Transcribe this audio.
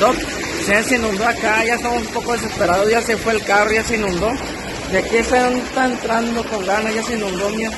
Doc, ya se inundó acá, ya estamos un poco desesperados, ya se fue el carro, ya se inundó. De aquí están entrando con ganas, ya se inundó, mía.